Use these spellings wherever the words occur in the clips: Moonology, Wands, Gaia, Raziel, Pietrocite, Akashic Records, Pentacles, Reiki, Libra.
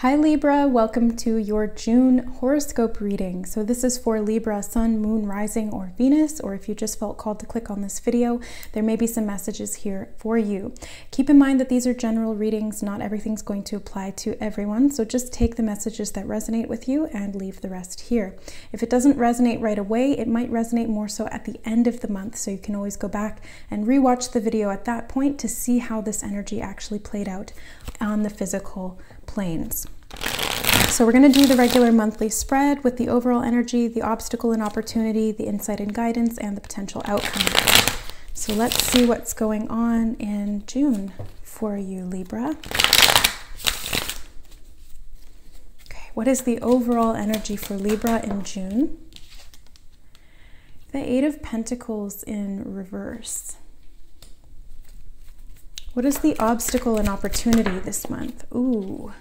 Hi Libra, welcome to your June horoscope reading. So this is for Libra, Sun, Moon, Rising, or Venus, or if you just felt called to click on this video, there may be some messages here for you. Keep in mind that these are general readings, not everything's going to apply to everyone, so just take the messages that resonate with you and leave the rest here. If it doesn't resonate right away, it might resonate more so at the end of the month, so you can always go back and rewatch the video at that point to see how this energy actually played out on the physical planes. So we're going to do the regular monthly spread with the overall energy, the obstacle and opportunity, the insight and guidance, and the potential outcome. So let's see what's going on in June for you, Libra. Okay, what is the overall energy for Libra in June? The Eight of Pentacles in reverse. What is the obstacle and opportunity this month? Ooh,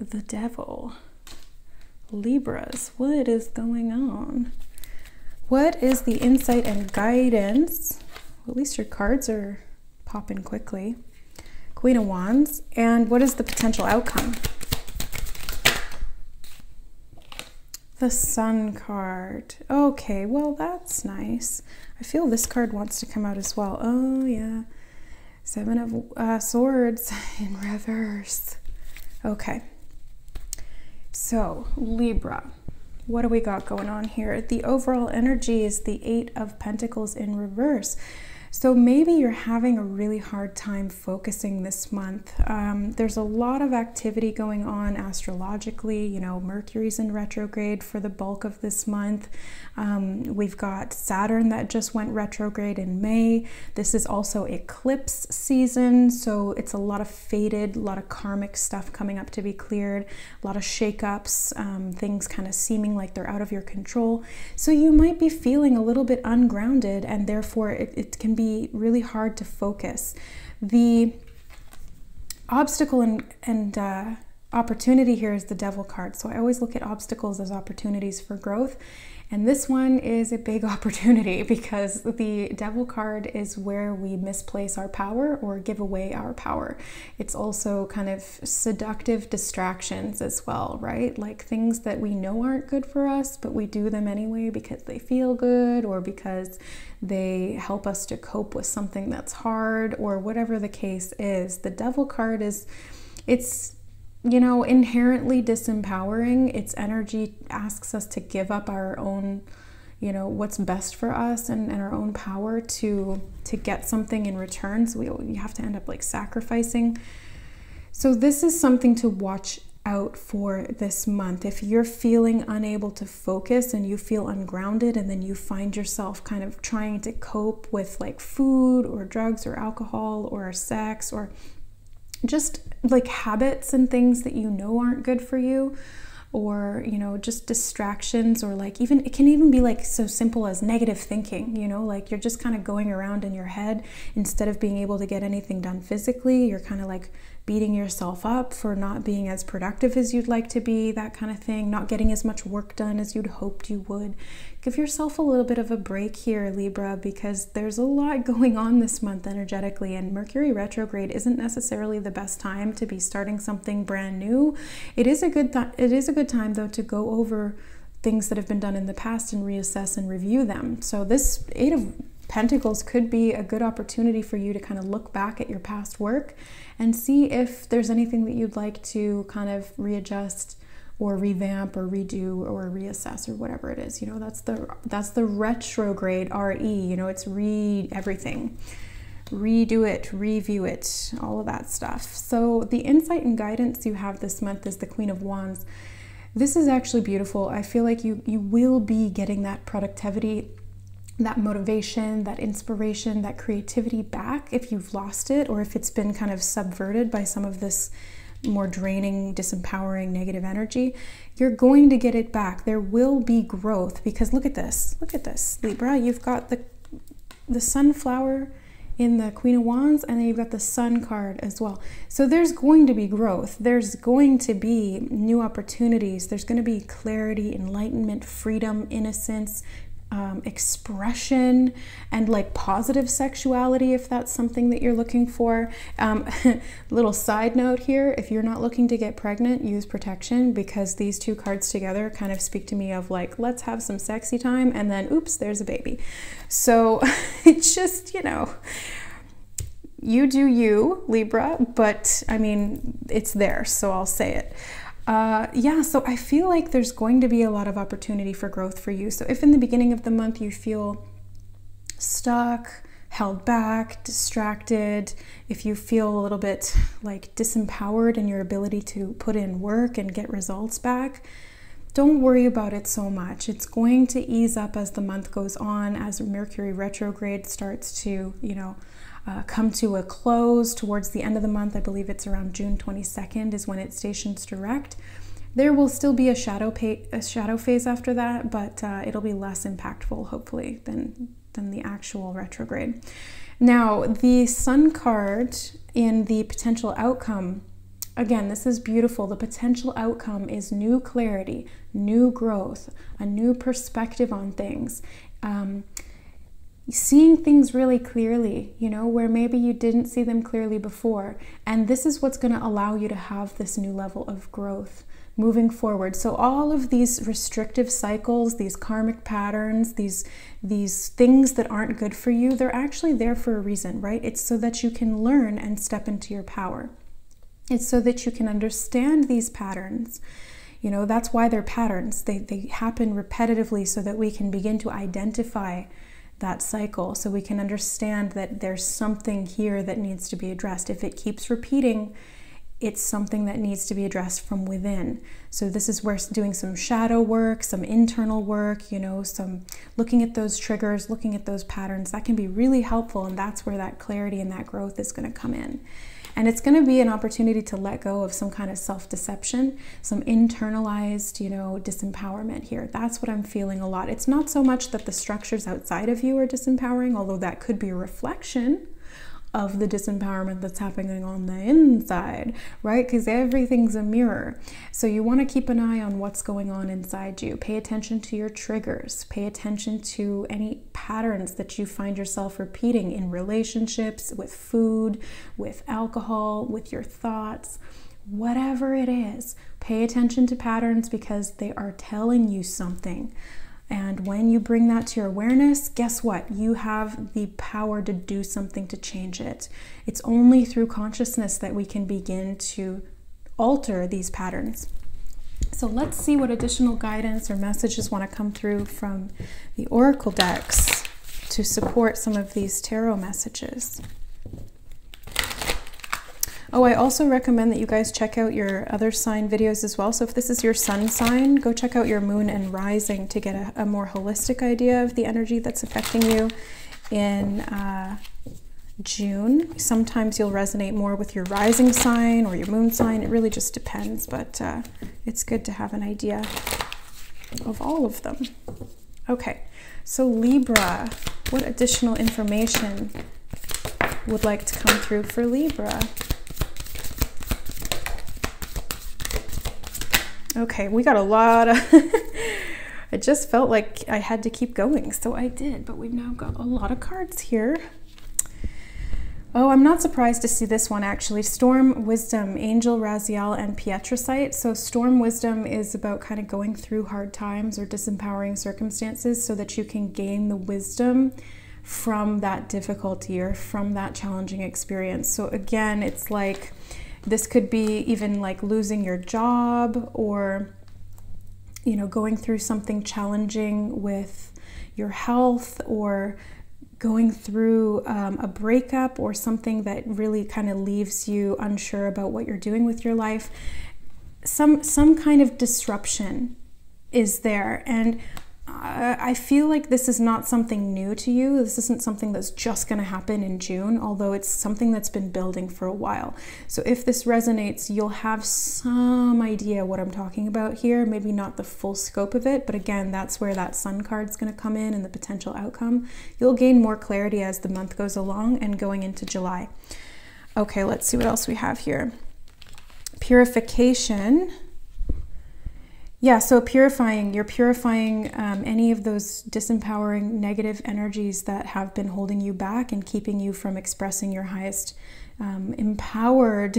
the devil. Libras, what is going on? What is the insight and guidance? Well, at least your cards are popping quickly. Queen of Wands. And what is the potential outcome? The Sun card. Okay, well, that's nice. I feel this card wants to come out as well. Oh, yeah. Seven of Swords in reverse. Okay, so Libra, what do we got going on here? The overall energy is the Eight of Pentacles in reverse. So maybe you're having a really hard time focusing this month. There's a lot of activity going on astrologically. You know, Mercury's in retrograde for the bulk of this month. We've got Saturn that just went retrograde in May. This is also eclipse season, so it's a lot of faded, a lot of karmic stuff coming up to be cleared, a lot of shakeups, things kind of seeming like they're out of your control. So you might be feeling a little bit ungrounded, and therefore it can be really hard to focus. The obstacle and opportunity here is the devil card. So I always look at obstacles as opportunities for growth. And this one is a big opportunity because the devil card is where we misplace our power or give away our power. It's also kind of seductive distractions as well, right? Like things that we know aren't good for us, but we do them anyway because they feel good or because they help us to cope with something that's hard or whatever the case is. The devil card is, you know, inherently disempowering. Its energy asks us to give up our own, you know, what's best for us and our own power to get something in return. So we have to end up like sacrificing. So this is something to watch out for this month. If you're feeling unable to focus and you feel ungrounded, and then you find yourself kind of trying to cope with like food or drugs or alcohol or sex or just like habits and things that you know aren't good for you, or, you know, just distractions, or like even it can even be like so simple as negative thinking, you know, like you're just kind of going around in your head instead of being able to get anything done physically. You're kind of like beating yourself up for not being as productive as you'd like to be, that kind of thing, not getting as much work done as you'd hoped you would. Give yourself a little bit of a break here, Libra, because there's a lot going on this month energetically, and Mercury retrograde isn't necessarily the best time to be starting something brand new. It is a good time though to go over things that have been done in the past and reassess and review them. So this Eight of Pentacles could be a good opportunity for you to kind of look back at your past work and see if there's anything that you'd like to kind of readjust or revamp or redo or reassess or whatever it is. You know, that's the retrograde RE, you know, it's everything. Redo it, review it, all of that stuff. So the insight and guidance you have this month is the Queen of Wands. This is actually beautiful. I feel like you will be getting that productivity, that motivation, that inspiration, that creativity back if you've lost it, or if it's been kind of subverted by some of this more draining, disempowering, negative energy. You're going to get it back. There will be growth, because look at this, Libra. You've got the sunflower in the Queen of Wands, and then you've got the Sun card as well. So there's going to be growth, there's going to be new opportunities, there's going to be clarity, enlightenment, freedom, innocence, expression and like positive sexuality, if that's something that you're looking for. Little side note here, if you're not looking to get pregnant, use protection, because these two cards together kind of speak to me of like, let's have some sexy time, and then oops, there's a baby. So it's just, you know, you do you, Libra, but I mean, it's there, so I'll say it. Yeah, so I feel like there's going to be a lot of opportunity for growth for you. So if in the beginning of the month you feel stuck, held back, distracted, if you feel a little bit like disempowered in your ability to put in work and get results back, don't worry about it so much. It's going to ease up as the month goes on, as Mercury retrograde starts to, you know, come to a close towards the end of the month. I believe it's around June 22nd is when it stations direct. There will still be a shadow phase after that, but it'll be less impactful, hopefully, than the actual retrograde. Now, the Sun card in the potential outcome, again, this is beautiful. The potential outcome is new clarity, new growth, a new perspective on things. Seeing things really clearly, you know, where maybe you didn't see them clearly before. And this is what's going to allow you to have this new level of growth moving forward. So all of these restrictive cycles, these karmic patterns, these things that aren't good for you, they're actually there for a reason, right? It's so that you can learn and step into your power. It's so that you can understand these patterns. You know, that's why they're patterns. They happen repetitively so that we can begin to identify that cycle, so we can understand that there's something here that needs to be addressed. If it keeps repeating, it's something that needs to be addressed from within. So this is where doing some shadow work, some internal work, you know, some looking at those triggers, looking at those patterns, that can be really helpful. And that's where that clarity and that growth is going to come in. And it's going to be an opportunity to let go of some kind of self-deception, some internalized, you know, disempowerment here. That's what I'm feeling a lot. It's not so much that the structures outside of you are disempowering, although that could be a reflection of the disempowerment that's happening on the inside, right? Because everything's a mirror. So you want to keep an eye on what's going on inside you. Pay attention to your triggers. Pay attention to any patterns that you find yourself repeating in relationships, with food, with alcohol, with your thoughts, whatever it is. Pay attention to patterns because they are telling you something. And when you bring that to your awareness, guess what? You have the power to do something to change it. It's only through consciousness that we can begin to alter these patterns. So let's see what additional guidance or messages want to come through from the Oracle decks to support some of these tarot messages. Oh, I also recommend that you guys check out your other sign videos as well. So if this is your sun sign, go check out your moon and rising to get a more holistic idea of the energy that's affecting you in June. Sometimes you'll resonate more with your rising sign or your moon sign. It really just depends, but it's good to have an idea of all of them. Okay, so Libra, what additional information would like to come through for Libra? Okay, we got a lot of, it just felt like I had to keep going, so I did, but we've now got a lot of cards here. Oh, I'm not surprised to see this one actually. Storm Wisdom, Angel, Raziel, and Pietrocite. So Storm Wisdom is about kind of going through hard times or disempowering circumstances so that you can gain the wisdom from that difficulty or from that challenging experience. So again, it's like, this could be even like losing your job or, you know, going through something challenging with your health or going through a breakup or something that really kind of leaves you unsure about what you're doing with your life. Some kind of disruption is there. And I feel like this is not something new to you. This isn't something that's just going to happen in June, although it's something that's been building for a while. So if this resonates, you'll have some idea what I'm talking about here. Maybe not the full scope of it, but again, that's where that sun card is going to come in and the potential outcome. You'll gain more clarity as the month goes along and going into July. Okay, let's see what else we have here. Purification. Yeah, so purifying. You're purifying any of those disempowering negative energies that have been holding you back and keeping you from expressing your highest empowered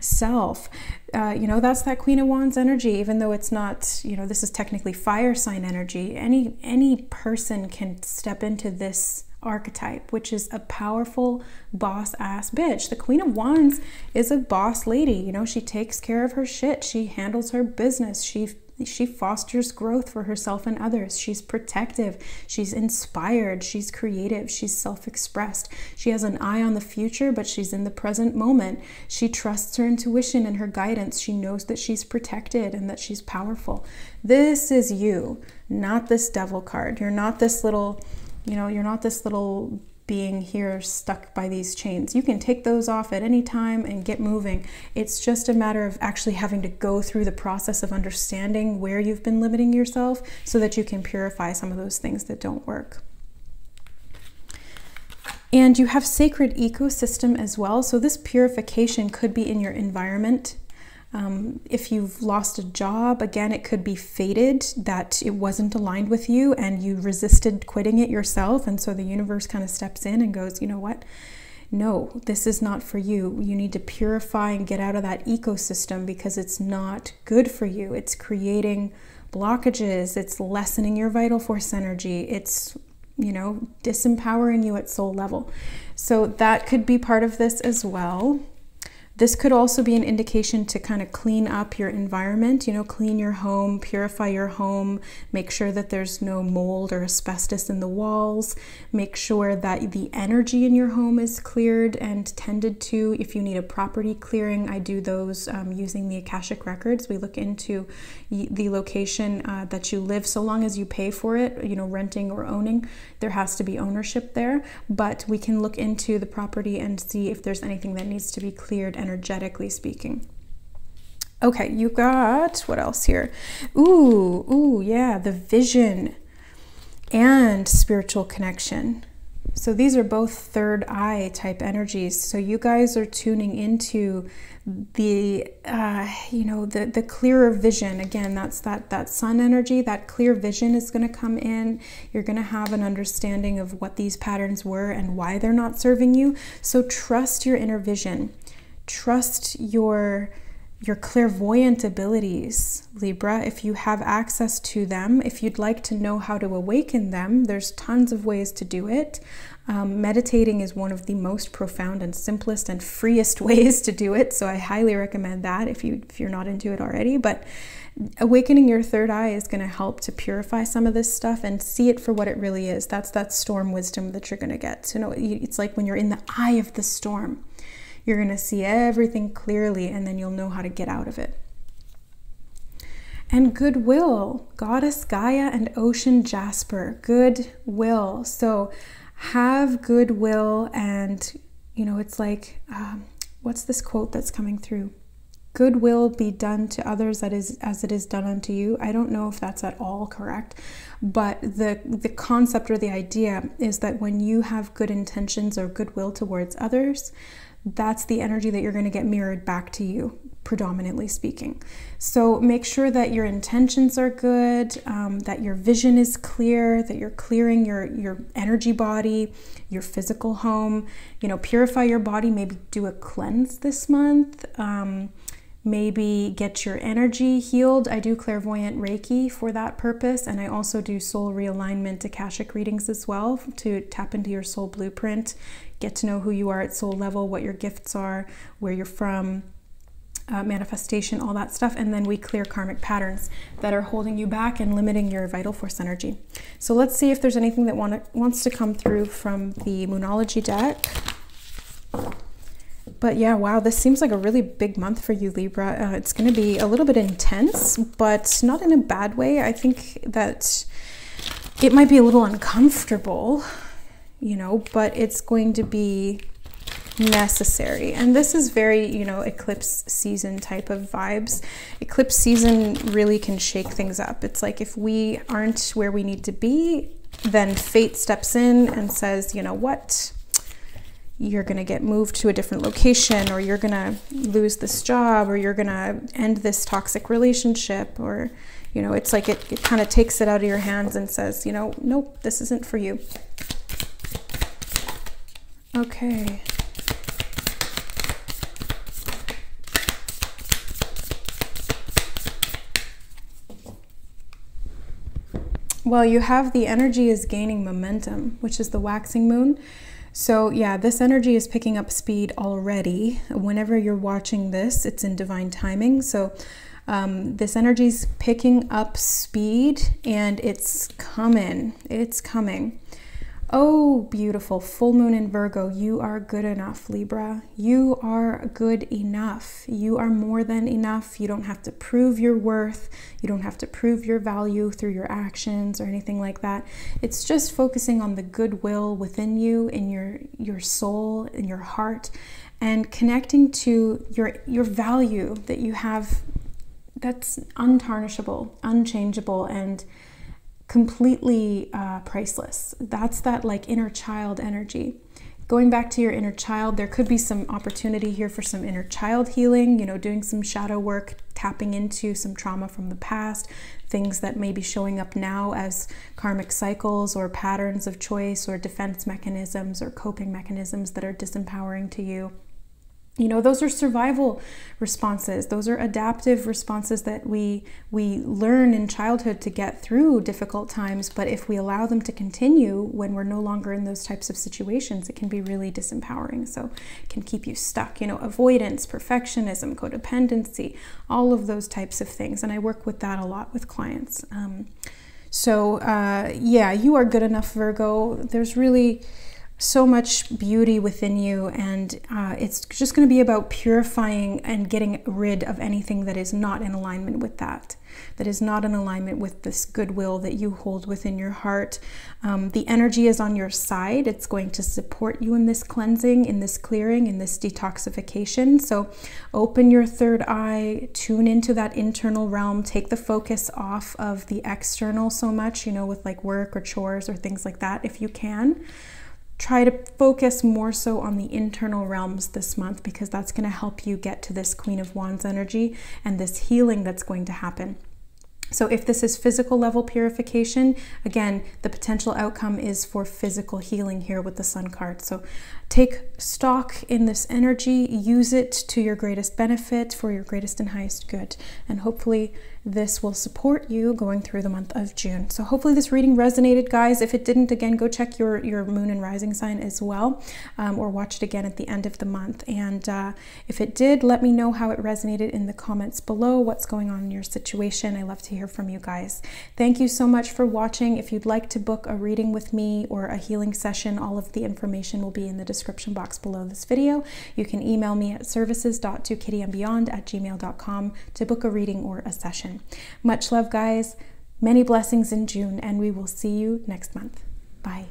self. You know, that's that Queen of Wands energy, even though it's not, you know, this is technically fire sign energy. Any person can step into this archetype, which is a powerful boss ass bitch. The Queen of Wands is a boss lady. You know, she takes care of her shit. She handles her business. She fosters growth for herself and others. She's protective. She's inspired. She's creative. She's self-expressed. She has an eye on the future, but she's in the present moment. She trusts her intuition and her guidance. She knows that she's protected and that she's powerful. This is you, not this devil card. You're not this little, you know, you're not this little being here stuck by these chains. You can take those off at any time and get moving. It's just a matter of actually having to go through the process of understanding where you've been limiting yourself so that you can purify some of those things that don't work. And you have sacred ecosystem as well. So this purification could be in your environment. If you've lost a job, again, it could be fated that it wasn't aligned with you and you resisted quitting it yourself. And so the universe kind of steps in and goes, you know what? No, this is not for you. You need to purify and get out of that ecosystem because it's not good for you. It's creating blockages. It's lessening your vital force energy. It's, you know, disempowering you at soul level. So that could be part of this as well. This could also be an indication to kind of clean up your environment, you know, clean your home, purify your home, make sure that there's no mold or asbestos in the walls, make sure that the energy in your home is cleared and tended to. If you need a property clearing, I do those using the Akashic Records. We look into the location that you live, so long as you pay for it, you know, renting or owning, there has to be ownership there, but we can look into the property and see if there's anything that needs to be cleared energetically speaking. Okay, you got what else here? Ooh, yeah, the vision and spiritual connection. So these are both third eye type energies. So you guys are tuning into the, you know, the clearer vision. Again, that's that sun energy. That clear vision is going to come in. You're going to have an understanding of what these patterns were and why they're not serving you. So trust your inner vision. Trust your clairvoyant abilities, Libra, if you have access to them. If you'd like to know how to awaken them, there's tons of ways to do it. Meditating is one of the most profound and simplest and freest ways to do it, so I highly recommend that if you're not into it already. But awakening your third eye is going to help to purify some of this stuff and see it for what it really is. That's that storm wisdom that you're going to get. So, you know, it's like when you're in the eye of the storm, you're going to see everything clearly, and then you'll know how to get out of it. And goodwill, Goddess Gaia and Ocean Jasper, goodwill. So have goodwill, and, you know, it's like, what's this quote that's coming through? Goodwill be done to others as it is done unto you. I don't know if that's at all correct, but the concept or the idea is that when you have good intentions or goodwill towards others, that's the energy that you're going to get mirrored back to you, predominantly speaking. So make sure that your intentions are good, that your vision is clear, that you're clearing your energy body, your physical home. You know, purify your body, maybe do a cleanse this month. Maybe get your energy healed. I do clairvoyant Reiki for that purpose, and I also do soul realignment Akashic readings as well to tap into your soul blueprint, get to know who you are at soul level, what your gifts are, where you're from, manifestation, all that stuff. And then we clear karmic patterns that are holding you back and limiting your vital force energy. So let's see if there's anything that wants to come through from the Moonology deck. But yeah, wow, this seems like a really big month for you, Libra. It's going to be a little bit intense, but not in a bad way. I think that it might be a little uncomfortable, you know, but it's going to be necessary. And this is very, you know, eclipse season type of vibes. Eclipse season really can shake things up. It's like if we aren't where we need to be, then fate steps in and says, you know what? you're going to get moved to a different location, or you're going to lose this job, or you're going to end this toxic relationship, or, you know, it's like it kind of takes it out of your hands and says, you know, nope, this isn't for you. Okay. Well, you have the energy is gaining momentum, which is the waxing moon. So yeah, this energy is picking up speed already. Whenever you're watching this, it's in divine timing. So this energy is picking up speed and it's coming. It's coming. Oh, beautiful. Full moon in Virgo. You are good enough, Libra. You are good enough. You are more than enough. You don't have to prove your worth. You don't have to prove your value through your actions or anything like that. It's just focusing on the goodwill within you, in your soul, in your heart, and connecting to your value that you have that's untarnishable, unchangeable, and completely priceless. That's that like inner child energy. Going back to your inner child, there could be some opportunity here for some inner child healing, you know, doing some shadow work, tapping into some trauma from the past, things that may be showing up now as karmic cycles or patterns of choice or defense mechanisms or coping mechanisms that are disempowering to you. You know, those are survival responses. Those are adaptive responses that we learn in childhood to get through difficult times. But if we allow them to continue when we're no longer in those types of situations, it can be really disempowering. So it can keep you stuck. You know, avoidance, perfectionism, codependency, all of those types of things. And I work with that a lot with clients. Yeah, you are good enough, Virgo. There's really so much beauty within you, and it's just going to be about purifying and getting rid of anything that is not in alignment with that, that is not in alignment with this goodwill that you hold within your heart. The energy is on your side. It's going to support you in this cleansing, in this clearing, in this detoxification. So open your third eye, tune into that internal realm, take the focus off of the external so much, you know, with like work or chores or things like that, if you can. Try to focus more so on the internal realms this month, because that's going to help you get to this Queen of Wands energy and this healing that's going to happen. So if this is physical level purification, again, the potential outcome is for physical healing here with the Sun card. So take stock in this energy, use it to your greatest benefit, for your greatest and highest good. And hopefully this will support you going through the month of June. So hopefully this reading resonated, guys. If it didn't, again, go check your moon and rising sign as well, or watch it again at the end of the month. And if it did, let me know how it resonated in the comments below, what's going on in your situation. I love to hear from you guys. Thank you so much for watching. If you'd like to book a reading with me or a healing session, all of the information will be in the description box below this video. You can email me at services.tokittyandbeyond@gmail.com to book a reading or a session. Much love, guys. Many blessings in June, and we will see you next month. Bye.